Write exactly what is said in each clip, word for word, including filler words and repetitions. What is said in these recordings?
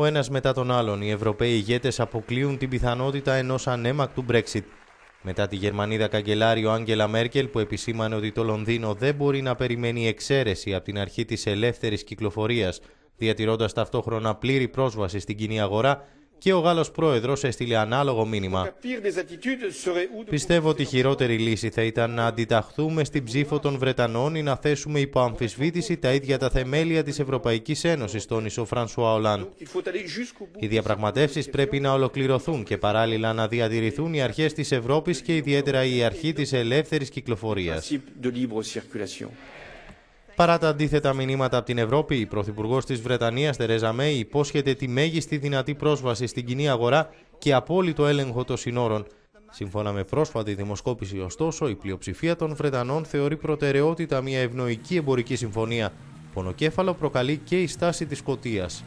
Ο ένας μετά τον άλλον, οι Ευρωπαίοι ηγέτες αποκλείουν την πιθανότητα ενός ανέμακτου Brexit. Μετά τη Γερμανίδα καγκελάριο Άνγκελα Μέρκελ, που επισήμανε ότι το Λονδίνο δεν μπορεί να περιμένει εξαίρεση από την αρχή της ελεύθερης κυκλοφορίας, διατηρώντας ταυτόχρονα πλήρη πρόσβαση στην κοινή αγορά, και ο Γάλλος πρόεδρος έστειλε ανάλογο μήνυμα. Πιστεύω ότι η χειρότερη λύση θα ήταν να αντιταχθούμε στην ψήφο των Βρετανών ή να θέσουμε υπό αμφισβήτηση τα ίδια τα θεμέλια της Ευρωπαϊκής Ένωσης, τόνισε ο Φρανσουά Ολάντ. Οι διαπραγματεύσεις πρέπει να ολοκληρωθούν και παράλληλα να διατηρηθούν οι αρχές της Ευρώπης και ιδιαίτερα η αρχή της ελεύθερης κυκλοφορίας. Παρά τα αντίθετα μηνύματα από την Ευρώπη, η Πρωθυπουργός της Βρετανίας, Τερέζα Μέη, υπόσχεται τη μέγιστη δυνατή πρόσβαση στην κοινή αγορά και απόλυτο έλεγχο των συνόρων. Σύμφωνα με πρόσφατη δημοσκόπηση, ωστόσο, η πλειοψηφία των Βρετανών θεωρεί προτεραιότητα μια ευνοϊκή εμπορική συμφωνία. Πονοκέφαλο προκαλεί και η στάση της Σκωτίας.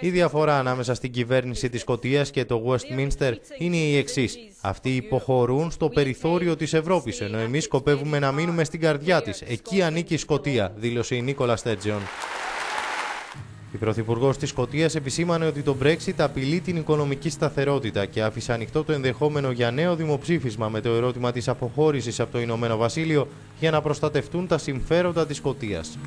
Η διαφορά ανάμεσα στην κυβέρνηση της Σκωτίας και το Westminster είναι η εξής. Αυτοί υποχωρούν στο περιθώριο της Ευρώπης, ενώ εμείς σκοπεύουμε να μείνουμε στην καρδιά της. Εκεί ανήκει η Σκωτία, δήλωσε η Νίκολα Στέρτζον. Η Πρωθυπουργός της Σκωτίας επισήμανε ότι το Brexit απειλεί την οικονομική σταθερότητα και άφησε ανοιχτό το ενδεχόμενο για νέο δημοψήφισμα με το ερώτημα της αποχώρησης από το Ηνωμένο Βασίλειο για να προστατευτούν τα συμφέροντα της Σκωτίας.